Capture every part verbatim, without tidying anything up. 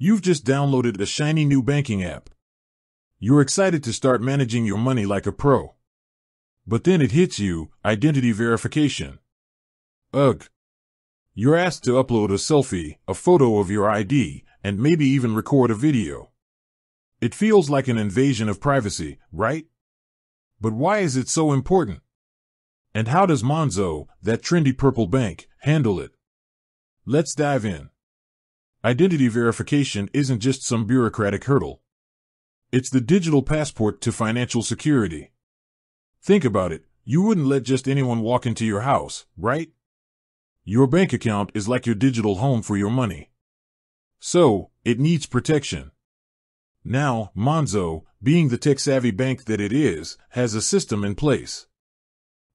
You've just downloaded a shiny new banking app. You're excited to start managing your money like a pro. But then it hits you, identity verification. Ugh. You're asked to upload a selfie, a photo of your I D, and maybe even record a video. It feels like an invasion of privacy, right? But why is it so important? And how does Monzo, that trendy purple bank, handle it? Let's dive in. Identity verification isn't just some bureaucratic hurdle. It's the digital passport to financial security. Think about it, you wouldn't let just anyone walk into your house, right? Your bank account is like your digital home for your money. So, it needs protection. Now, Monzo, being the tech-savvy bank that it is, has a system in place.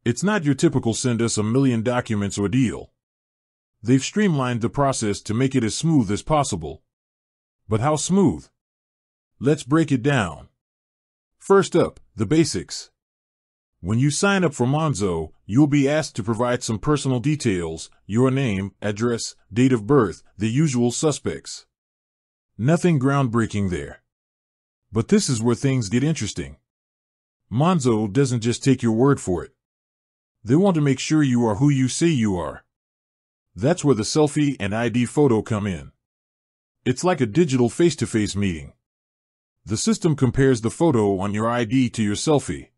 It's not your typical send us a million documents ordeal. They've streamlined the process to make it as smooth as possible. But how smooth? Let's break it down. First up, the basics. When you sign up for Monzo, you'll be asked to provide some personal details, your name, address, date of birth, the usual suspects. Nothing groundbreaking there. But this is where things get interesting. Monzo doesn't just take your word for it. They want to make sure you are who you say you are. That's where the selfie and I D photo come in. It's like a digital face-to-face meeting. The system compares the photo on your I D to your selfie.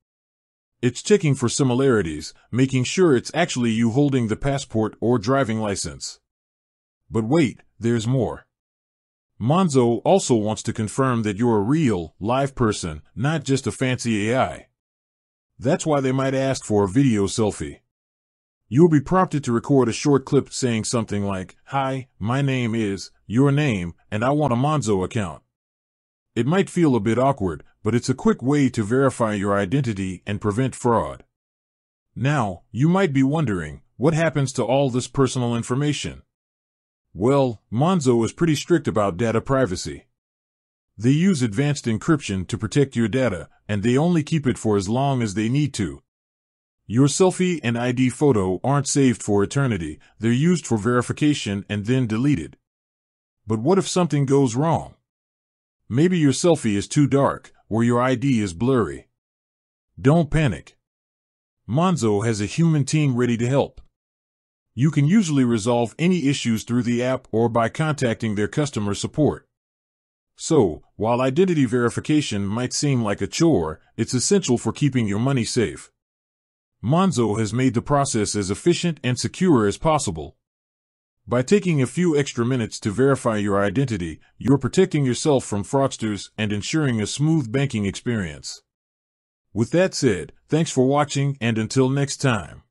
It's checking for similarities, making sure it's actually you holding the passport or driving license. But wait, there's more. Monzo also wants to confirm that you're a real, live person, not just a fancy A I. That's why they might ask for a video selfie. You'll be prompted to record a short clip saying something like, "Hi, my name is, your name, and I want a Monzo account." It might feel a bit awkward, but it's a quick way to verify your identity and prevent fraud. Now, you might be wondering, what happens to all this personal information? Well, Monzo is pretty strict about data privacy. They use advanced encryption to protect your data, and they only keep it for as long as they need to. Your selfie and I D photo aren't saved for eternity, they're used for verification and then deleted. But what if something goes wrong? Maybe your selfie is too dark, or your I D is blurry. Don't panic. Monzo has a human team ready to help. You can usually resolve any issues through the app or by contacting their customer support. So, while identity verification might seem like a chore, it's essential for keeping your money safe. Monzo has made the process as efficient and secure as possible. By taking a few extra minutes to verify your identity, you're protecting yourself from fraudsters and ensuring a smooth banking experience. With that said, thanks for watching and until next time.